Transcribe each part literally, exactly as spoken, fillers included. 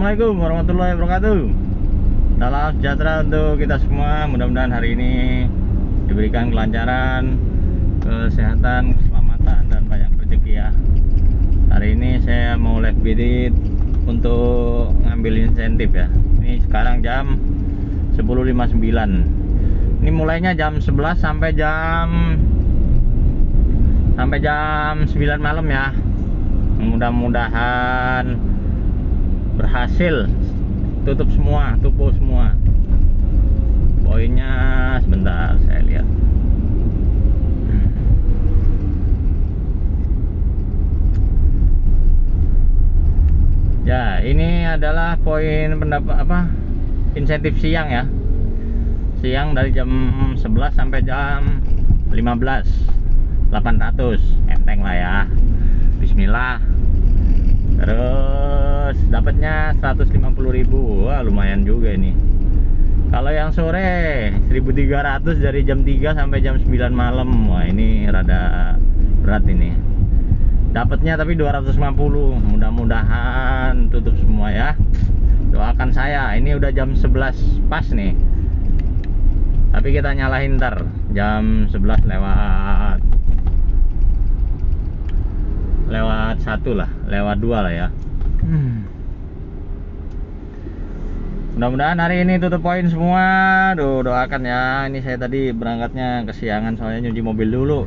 Assalamualaikum warahmatullahi wabarakatuh. Salam sejahtera untuk kita semua. Mudah-mudahan hari ini diberikan kelancaran, kesehatan, keselamatan, dan banyak rezeki ya. Hari ini saya mau live bidding untuk ngambil insentif ya. Ini sekarang jam sepuluh lewat lima puluh sembilan. Ini mulainya jam sebelas sampai jam sampai jam sembilan malam ya. Mudah-mudahan berhasil tutup semua, tupu semua poinnya. Sebentar saya lihat, ya ini adalah poin pendapat apa insentif siang ya, siang dari jam sebelas sampai jam lima belas, delapan ratus, enteng lah ya, bismillah. Terus dapatnya seratus lima puluh ribu. Wah, lumayan juga ini. Kalau yang sore seribu tiga ratus dari jam tiga sampai jam sembilan malam. Wah, ini rada berat ini. Dapatnya tapi dua ratus lima puluh. Mudah-mudahan tutup semua ya. Doakan saya. Ini udah jam sebelas pas nih. Tapi kita nyalahin ntar jam sebelas lewat lewat satu lah, lewat dua lah ya. Hmm. Mudah-mudahan hari ini tutup poin semua. Duh, doakan ya. Ini saya tadi berangkatnya kesiangan soalnya nyuci mobil dulu.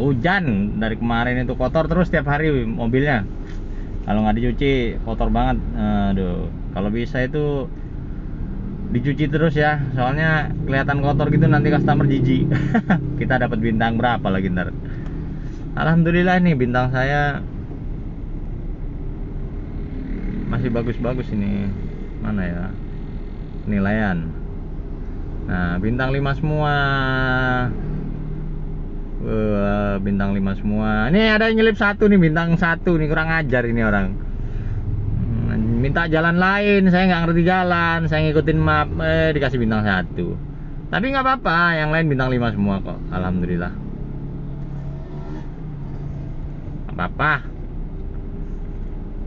Hujan dari kemarin itu kotor terus tiap hari mobilnya. Kalau nggak dicuci kotor banget. Aduh, kalau bisa itu dicuci terus ya. Soalnya kelihatan kotor gitu nanti customer jijik. Kita dapat bintang berapa lagi ntar? Alhamdulillah nih bintang saya masih bagus-bagus ini. Mana ya penilaian? Nah, bintang lima semua. Uh, bintang lima semua. Ini ada yang nyelip satu nih, bintang satu nih, kurang ajar ini orang. Minta jalan lain, saya nggak ngerti jalan, saya ngikutin map, eh, dikasih bintang satu. Tapi nggak apa-apa, yang lain bintang lima semua kok, alhamdulillah. Nggak apa-apa.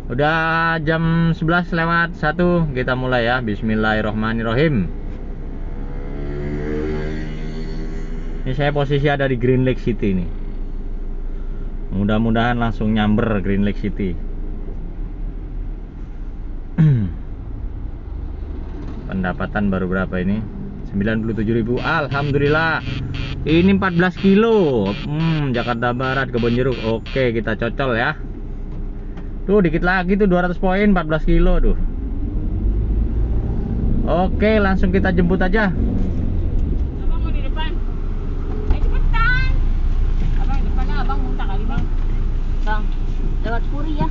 Udah jam sebelas lewat satu, kita mulai ya. Bismillahirrohmanirrohim. Ini saya posisi ada di Green Lake City nih. Mudah-mudahan langsung nyamber Green Lake City. Pendapatan baru berapa ini? sembilan puluh tujuh ribu. Alhamdulillah. Ini empat belas kilo. Hmm, Jakarta Barat, Kebon Jeruk. Oke, kita cocol ya. Tuh dikit lagi tuh dua ratus poin, empat belas kilo tuh. Oke, langsung kita jemput aja. Abang mau di depan. Eh, cepetan. Abang di depannya abang muntah kali, Bang. Bang, lewat Puri ya.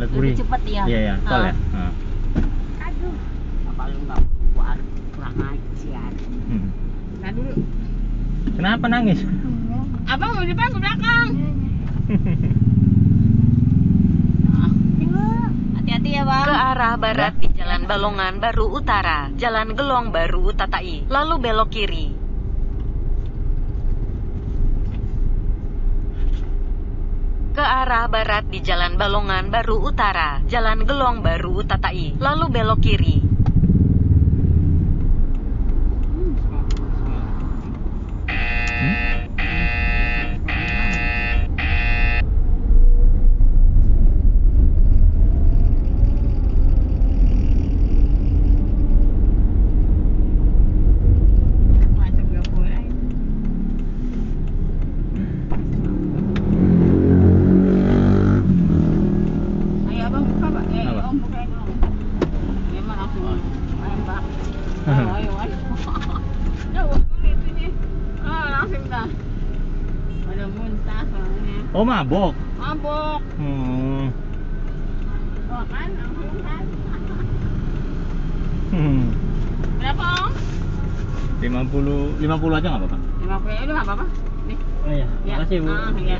Lewat Puri. Lebih cepet ya. Iya, iya, tol ya. Heeh. Aduh. Apa lu enggak kuat, kurang ajar. Hmm. Nah, dulu. Kenapa nangis? Abang mau di depan ke belakang. Ke arah barat di Jalan Balongan Baru Utara, Jalan Gelong Baru Tatai, lalu belok kiri. Ke arah barat di Jalan Balongan Baru Utara, Jalan Gelong Baru Tatai, lalu belok kiri. Oh, mabok. Mabok. Hmm. Oh, kan, langsung kan. Hmm. Berapa, Om? lima puluh, lima puluh aja enggak apa-apa. lima puluh itu enggak apa-apa. Nih. Oh iya, ya. Makasih, Bu. Ah, iya.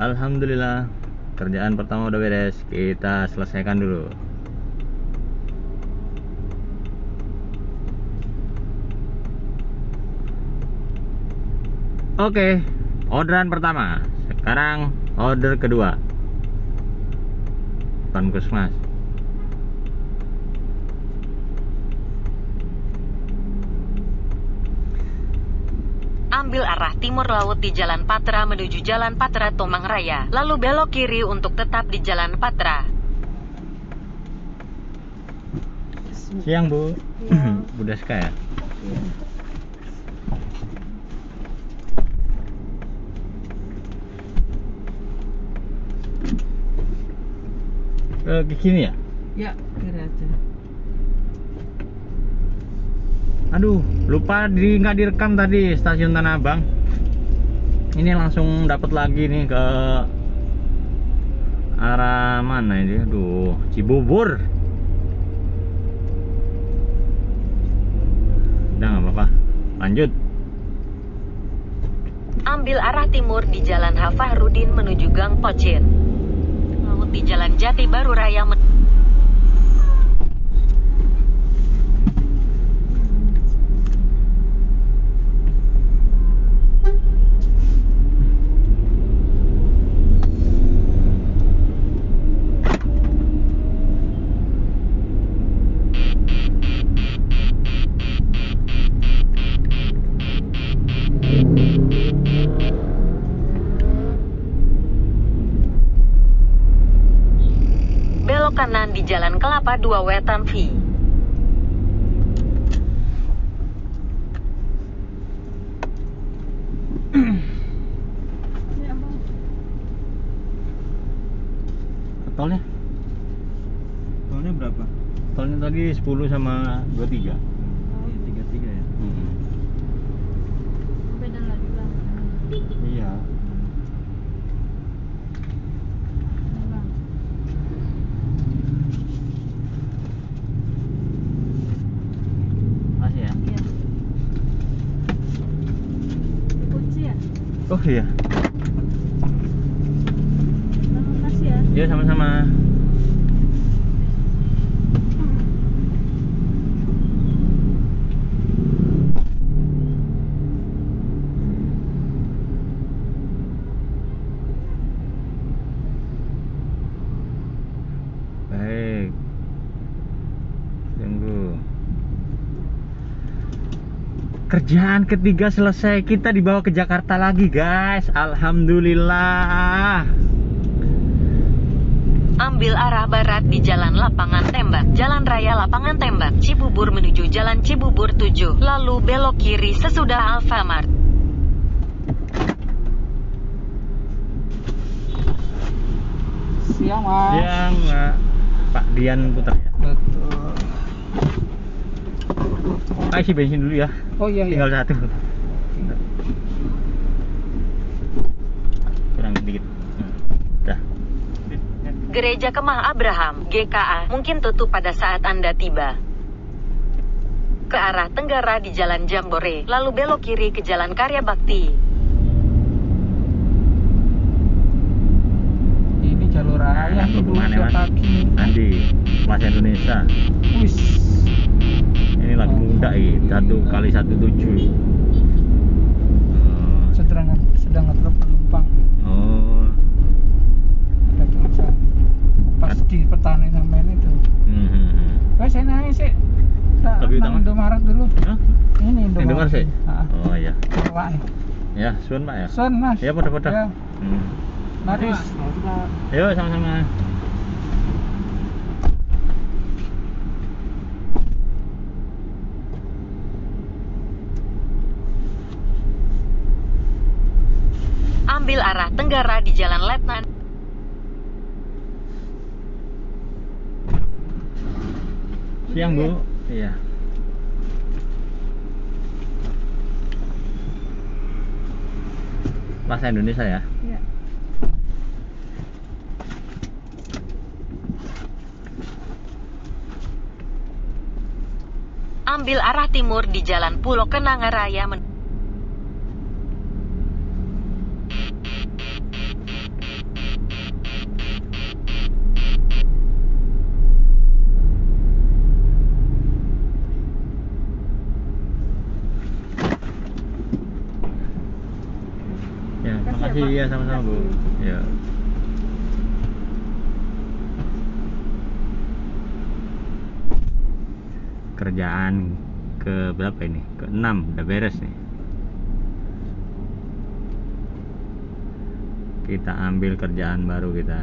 Alhamdulillah, kerjaan pertama udah beres. Kita selesaikan dulu. Oke, okay, Orderan pertama, sekarang order kedua. Bukan Kusmas. Ambil arah timur laut di Jalan Patra menuju Jalan Patra Tomang Raya, lalu belok kiri untuk tetap di Jalan Patra. Siang, Bu. Ya. Bu Deska ya? Ya. Belok ke sini ya? Ya, kiri aja. Aduh, lupa di nggak direkam tadi stasiun Tanah Abang. Ini langsung dapat lagi nih ke arah mana ini? Aduh, Cibubur. Udah nggak apa-apa. Lanjut. Ambil arah timur di Jalan Hafahrudin menuju Gang Pocin. Laut di Jalan Jati Baru Raya. Kanan di Jalan Kelapa dua Wetan V. Tolnya? Tolnya berapa? Tolnya tadi sepuluh sama dua puluh tiga. Oh, iya, tiga puluh tiga ya. Hmm. Beda lagi Bang. Iya. Oh iya. Terima kasih ya. Iya, sama-sama. Baik. Tunggu. Kerjaan ketiga selesai, kita dibawa ke Jakarta lagi guys, alhamdulillah. Ambil arah barat di Jalan Lapangan Tembak, Jalan Raya Lapangan Tembak, Cibubur menuju Jalan Cibubur tujuh, lalu belok kiri sesudah Alfamart. Siang Mas. Siang Pak, Pak Dian Putra ya? Betul. Isi bensin dulu ya. Oh iya, iya. Tinggal satu. Kurang sedikit. Dah. Gereja Kemah Abraham G K A mungkin tutup pada saat Anda tiba. Ke arah tenggara di Jalan Jambore, lalu belok kiri ke Jalan Karya Bakti. Ini jalur raya Indonesia kaki. Andi, Mas Indonesia. Wis. Ini lagi muda ini satu kali satu tujuh. Sedang sedang ngetrop penumpang. Oh. Ada tulisan pas At di petani sampean itu. Hmm. Wes enak sih. Tapi utama Indomaret dulu. Hah? Ini Indomaret. Indomaret sih. Oh iya. Pak. Ya, suwun Pak ya. Suwun Mas. Ya pada-pada. Ya. Hmm. Mari. Ayo sama-sama. Ambil arah tenggara di Jalan Letnan. Siang Bu. Iya. Bahasa Indonesia ya? Iya. Ambil arah timur di Jalan Pulau Kenanga Raya. Makasih ya, sama-sama Bu. Ya. Kerjaan ke berapa ini? Ke enam udah beres nih. Kita ambil kerjaan baru kita.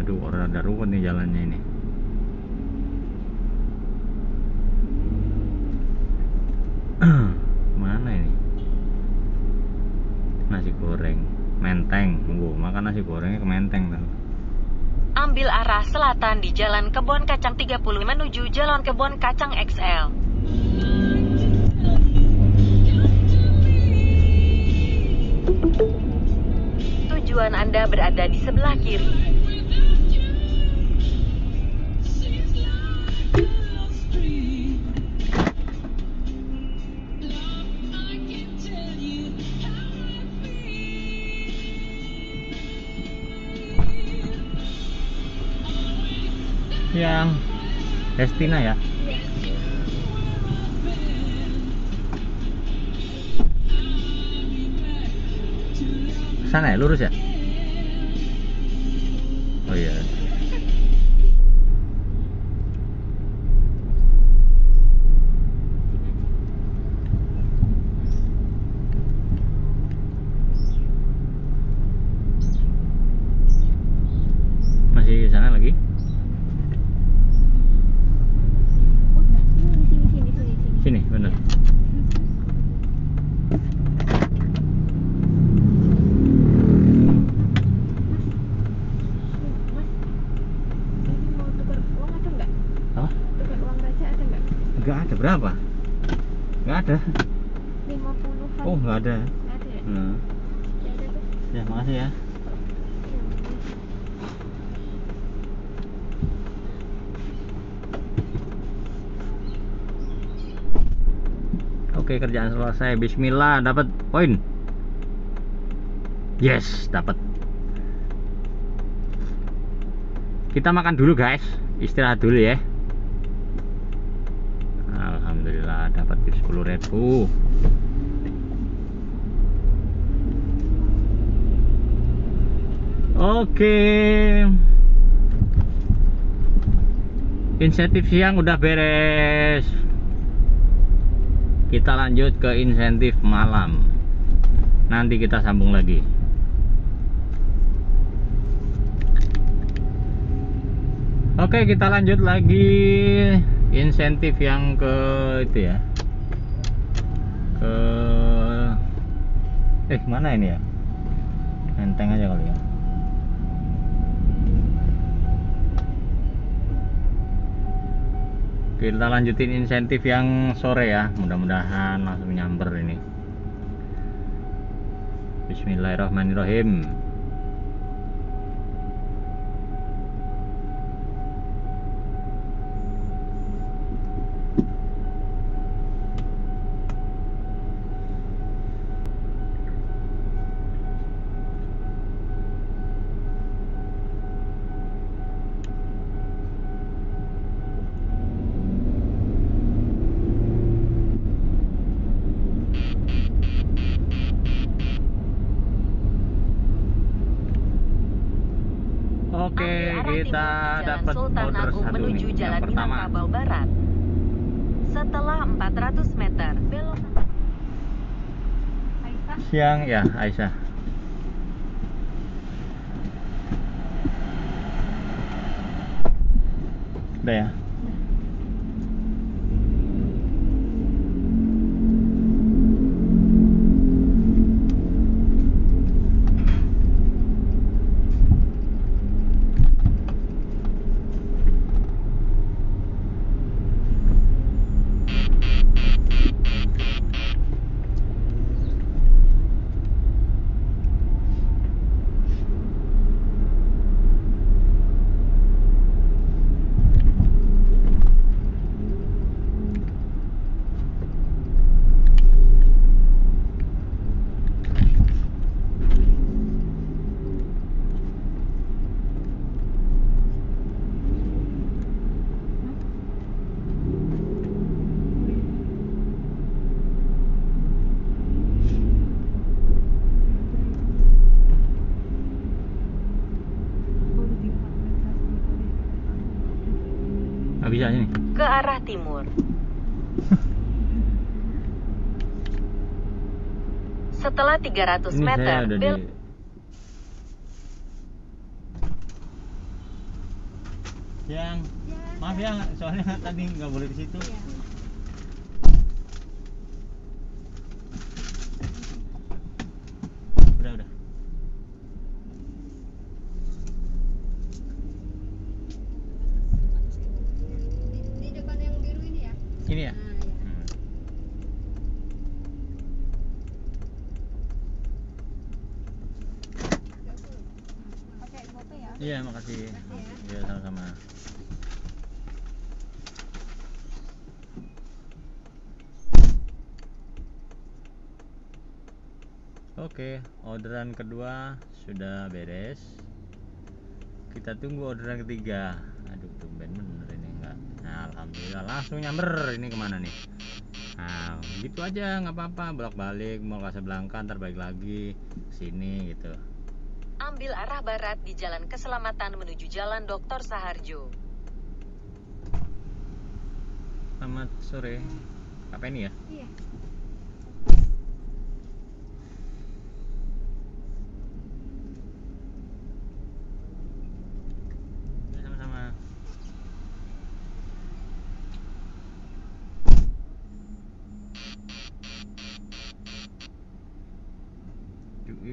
Aduh, rada ruwet nih jalannya ini. Mana ini? Nasi goreng Menteng. Tunggu, makan nasi gorengnya ke Menteng tuh. Ambil arah selatan di Jalan Kebon Kacang tiga puluh menuju Jalan Kebon Kacang X L. Tujuan Anda berada di sebelah kiri. Yang Destina ya. Sana ya, lurus ya. Oh iya. Masih sana lagi. Sini, bener. Enggak ada berapa? Enggak ada. lima puluhan. Oh, enggak ada. Enggak ada ya? Hmm. Ya, makasih ya. Oke, kerjaan selesai. Bismillah, dapat poin. Yes, dapat. Kita makan dulu, guys. Istirahat dulu ya. Alhamdulillah dapat sepuluh ribu. Oke. Insentif siang udah beres. Kita lanjut ke insentif malam. Nanti kita sambung lagi. Oke, kita lanjut lagi insentif yang ke itu ya. Ke eh mana ini ya? Menteng aja kali ya. Kita lanjutin insentif yang sore ya, mudah-mudahan langsung nyamber ini. Bismillahirrahmanirrahim. Oke, kita dapat order satu menuju nih, Jalan Minangkabau Barat. Setelah empat ratus meter belok. Aisyah. Siang ya, Aisyah. Udah ya. bisa ini. Ke arah timur. Setelah tiga ratus ini meter, saya ada di... Yang maaf ya, soalnya tadi nggak boleh di situ. Udah, udah. Di depan yang biru ini ya? Ini ya? Iya, makasih. Iya, ya, sama-sama. Oke, orderan kedua sudah beres. Kita tunggu orderan ketiga. Aduh, tumben bener ini enggak. Nah, alhamdulillah langsung nyamber. Ini kemana nih? Nah, gitu aja, nggak apa-apa. Bolak-balik mau Kasablanka, ntar balik lagi sini gitu. Ambil arah barat di Jalan Keselamatan menuju Jalan Doktor Saharjo. Selamat sore. Apa ini ya? Iya. Sama-sama.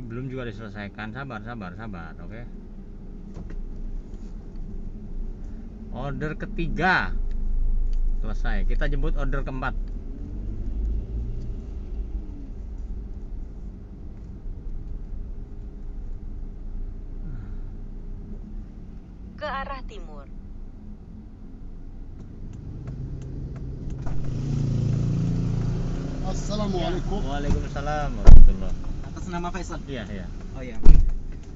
Belum juga diselesaikan, sabar sabar sabar. Oke, order ketiga selesai, kita jemput order keempat. Ke arah timur. Assalamualaikum. Waalaikumsalam warahmatullahi. Atas nama Faisal. Iya, iya. Oh iya.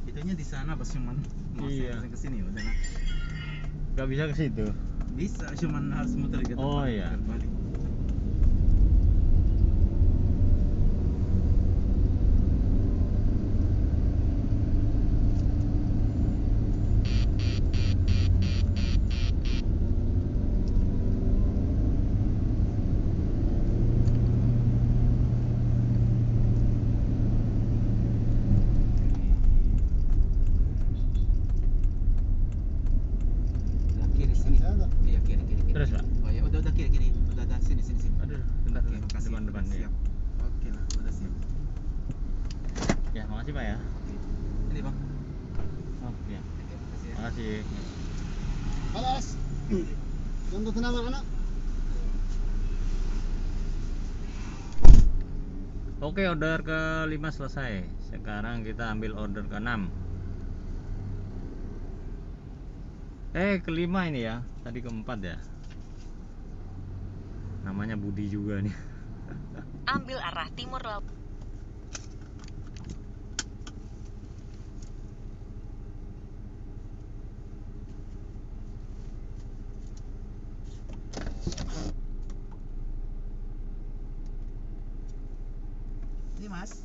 Itunya di sana Bos, cuman mau iya. Ke sini udah. Enggak bisa ke situ. Bisa, cuman harus muter gitu. Oh iya. Balik. Oke, order kelima selesai. Sekarang kita ambil order keenam. Eh, kelima ini ya. Tadi keempat ya. Namanya Budi juga nih. Ambil arah timur laut. Mas,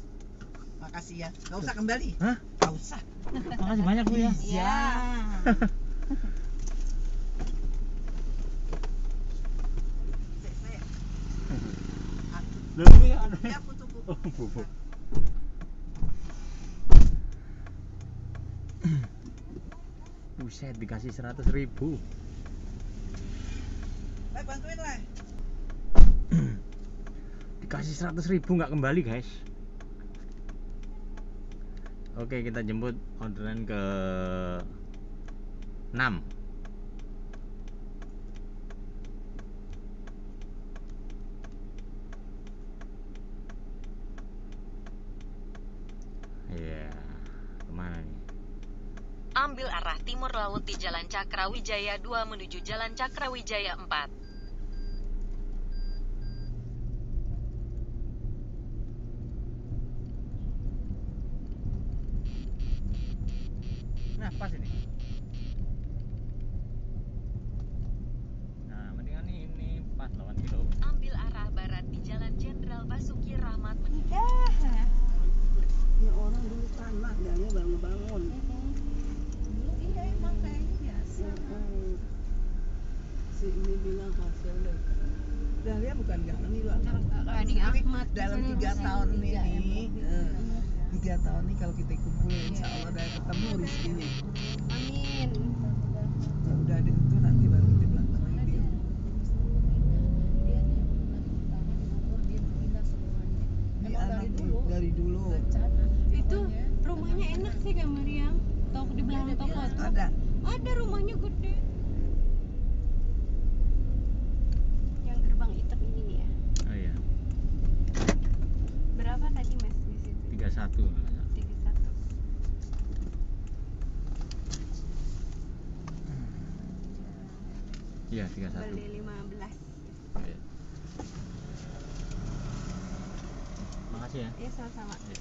makasih ya. Gak usah kembali. Hah? Gak usah. Makasih banyak Bu ya. Iya. Loh, ini ada. Ya, aku tunggu. Oh, bubuk. Buset, dikasih seratus ribu. Lah, bantuin lah. Dikasih seratus ribu nggak kembali, guys. Oke, kita jemput orderan ke enam. Iya, yeah. Kemana nih? Ambil arah timur laut di Jalan Cakrawijaya dua menuju Jalan Cakrawijaya empat. Nah, pas ini. Nah, mendingan ini pas delapan kilo. Ambil arah barat di Jalan Jenderal Basuki Rahmat. Ya. Ini orang dulu tanah dia bangun-bangun. Dulu iya emang kayaknya biasa. Si ini Jadi Ahmad dalam tiga tahun ini, tiga tahun ini kalau kita kumpul, insya Allah udah ketemu rizkinya. Amin. Udah ada itu nanti baru kita belakang lagi. Ini anak dari dulu. Itu rumahnya enak sih Kak Mariam. Toko di belakang toko itu. Ada. Ada rumahnya gede. Satu ya tiga satu beli lima belas ya. Makasih ya, ya sama-sama ya.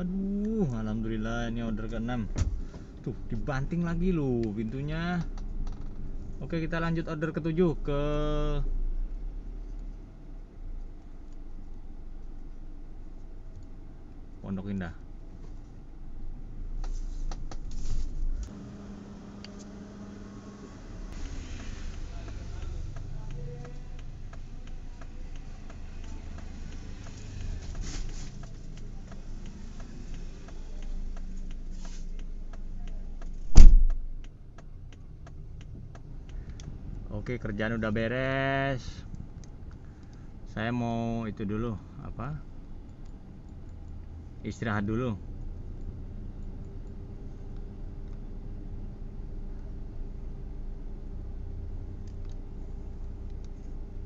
Aduh alhamdulillah ini order keenam tuh dibanting lagi loh pintunya. Oke, kita lanjut order ketujuh ke Pondok Indah. Oke, kerjaan udah beres. Saya mau itu dulu, apa? Istirahat dulu.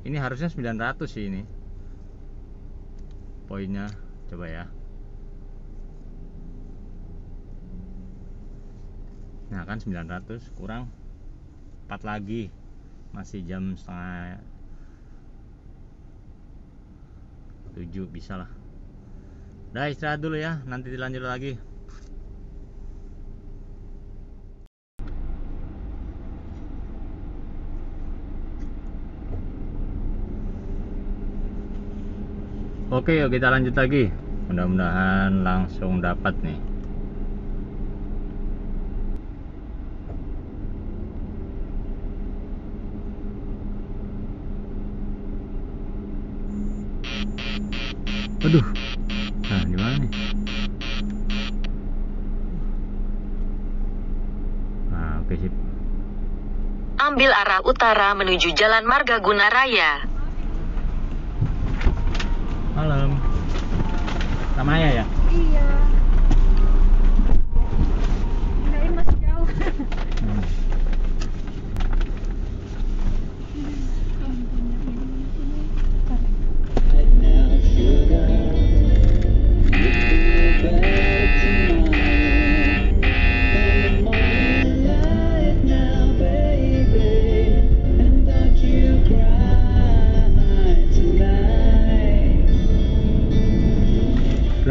Ini harusnya sembilan ratus sih ini. Poinnya coba ya. Nah, kan sembilan ratus kurang empat lagi. Masih jam setengah tujuh bisa lah. Udah istirahat dulu ya, nanti dilanjut lagi. Oke yuk kita lanjut lagi. Mudah-mudahan langsung dapat nih. Aduh, nah gimana nih? Nah, oke sip. Ambil arah utara menuju Jalan Margaguna Raya. Malam. Namanya ya? Iya. Kirain masih jauh. Hmm.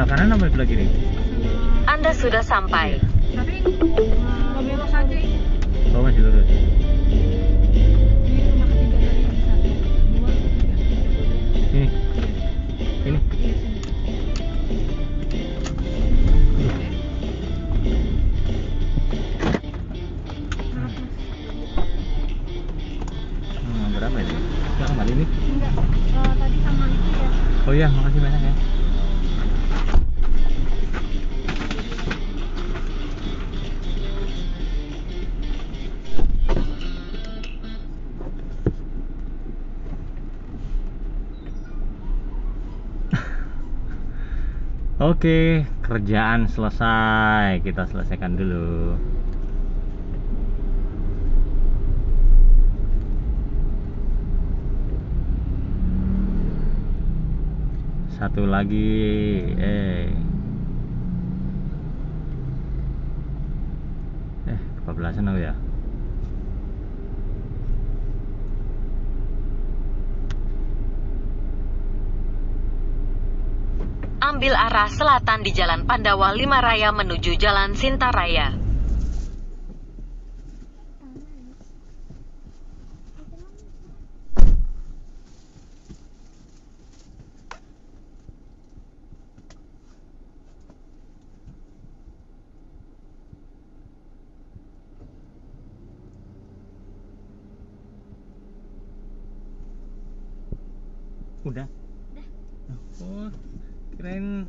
Kanan apa sebelah kiri? Anda sudah sampai. Tapi mau belok saja. Oh masih lurus. Ini rumah ketiga dari ini satu, dua, tiga. Ini, ini. Hmm, berapa ini? Kita kembali ini? Enggak, uh, tadi sama itu ya. Oh iya, makasih banyak ya. Oke, kerjaan selesai. Kita selesaikan dulu. Satu lagi, eh, eh, kebelasan aku ya. Ambil arah selatan di Jalan Pandawa lima Raya menuju Jalan Sintaraya. Udah. Oh, keren.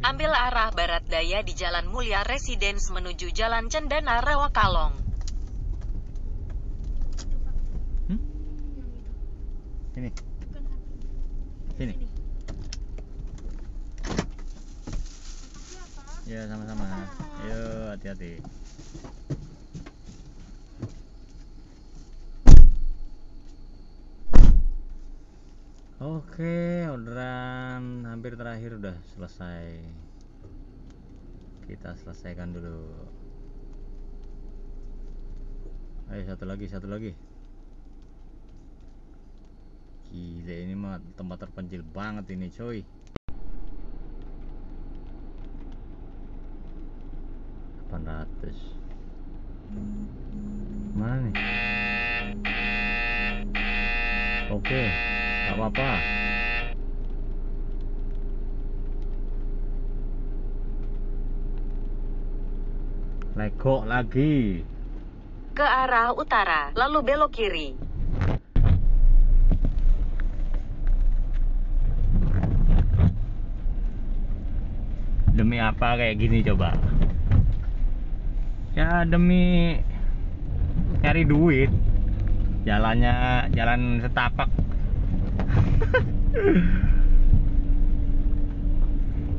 Ambil arah barat daya di Jalan Mulia Residence menuju Jalan Cendana Rawa Kalong. Hmm? Ini. Sini. Ya, sama-sama. Ayo, hati-hati. Oke, orderan hampir terakhir udah selesai. Kita selesaikan dulu. Ayo satu lagi, satu lagi. Gila, ini mah tempat terpencil banget ini, coy. delapan ratus. Mana nih? Oke. Gak apa-apa. Legok lagi. Ke arah utara, lalu belok kiri. Demi apa kayak gini coba? Ya demi cari duit. Jalannya jalan setapak.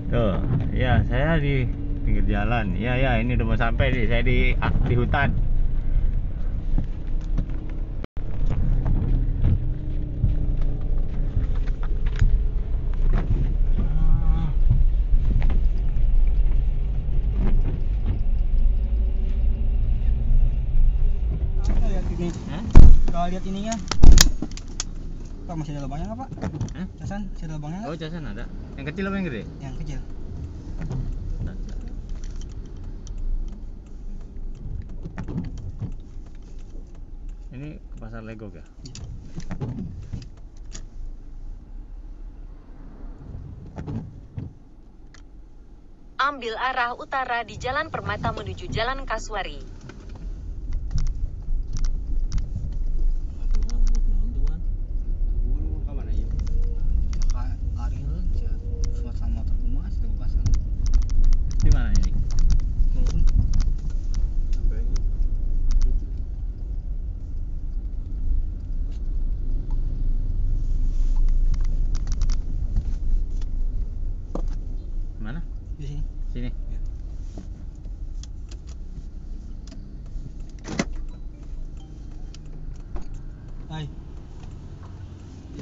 Tuh, ya saya di pinggir jalan. Ya ya, ini udah mau sampai nih, saya di ah, di hutan. Kalau lihat ini, Hah? Kalau lihat ininya. Pak, masih ada lubangnya nggak, Pak? Hah? Casan, masih ada lubangnya nggak? Oh, casan ada. Yang kecil apa yang gede? Yang kecil. Ini ke pasar Lego ya? Ambil arah utara di Jalan Permata menuju Jalan Kaswari.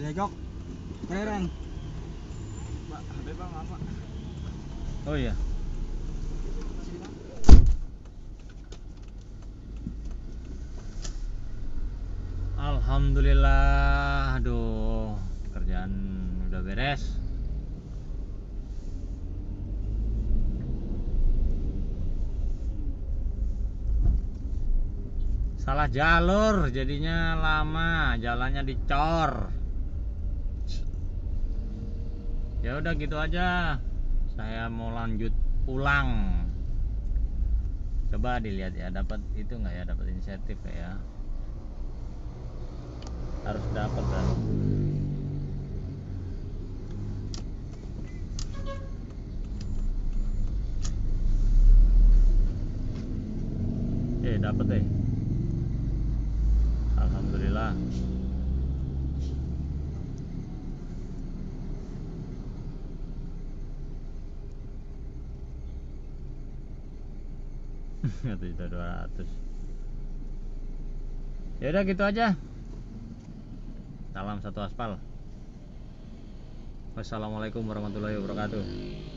Legok, kereng. Pak, H P Bang, maaf Pak. Oh iya. Alhamdulillah, aduh, kerjaan udah beres. Salah jalur, jadinya lama, jalannya dicor. Ya udah gitu aja. Saya mau lanjut pulang. Coba dilihat ya, dapat itu nggak ya, dapat insentif ya. Harus dapat kan. Eh, dapat deh. Alhamdulillah. satu juta dua ratus ribu. Ya udah gitu aja. Salam satu aspal. Wassalamualaikum warahmatullahi wabarakatuh.